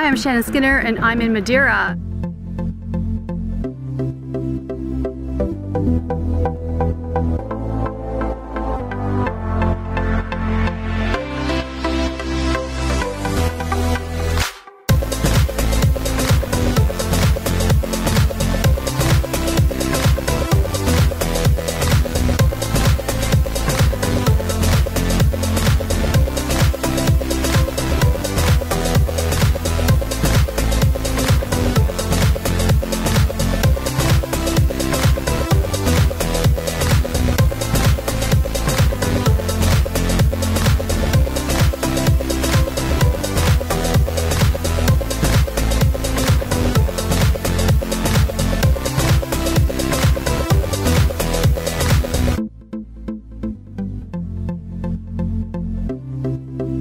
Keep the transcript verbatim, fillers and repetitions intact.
Hi, I'm Shannon Skinner and I'm in Madeira.